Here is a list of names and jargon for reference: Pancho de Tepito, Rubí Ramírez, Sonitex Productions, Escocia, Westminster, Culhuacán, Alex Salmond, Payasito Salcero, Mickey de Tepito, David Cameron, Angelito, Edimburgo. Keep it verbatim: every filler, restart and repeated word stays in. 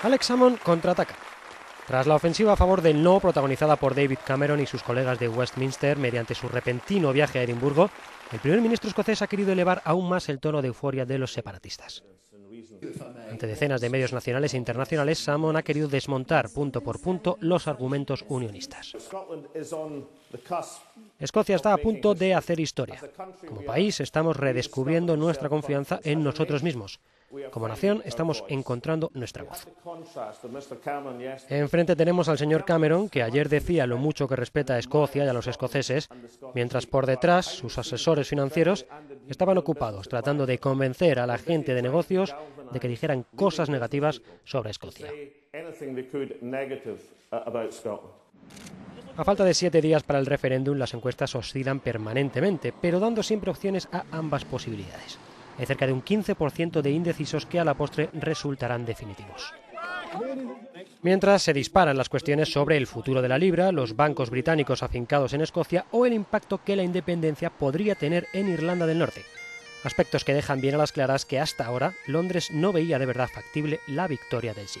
Alex Salmond contraataca. Tras la ofensiva a favor del no protagonizada por David Cameron y sus colegas de Westminster mediante su repentino viaje a Edimburgo, el primer ministro escocés ha querido elevar aún más el tono de euforia de los separatistas. Ante decenas de medios nacionales e internacionales, Salmond ha querido desmontar punto por punto los argumentos unionistas. Escocia está a punto de hacer historia. Como país estamos redescubriendo nuestra confianza en nosotros mismos. Como nación estamos encontrando nuestra voz. Enfrente tenemos al señor Cameron, que ayer decía lo mucho que respeta a Escocia y a los escoceses, mientras por detrás sus asesores financieros estaban ocupados tratando de convencer a la gente de negocios de que dijeran cosas negativas sobre Escocia. A falta de siete días para el referéndum, las encuestas oscilan permanentemente, pero dando siempre opciones a ambas posibilidades. Hay cerca de un quince por ciento de indecisos que a la postre resultarán definitivos. Mientras se disparan las cuestiones sobre el futuro de la libra, los bancos británicos afincados en Escocia o el impacto que la independencia podría tener en Irlanda del Norte. Aspectos que dejan bien a las claras que hasta ahora Londres no veía de verdad factible la victoria del sí.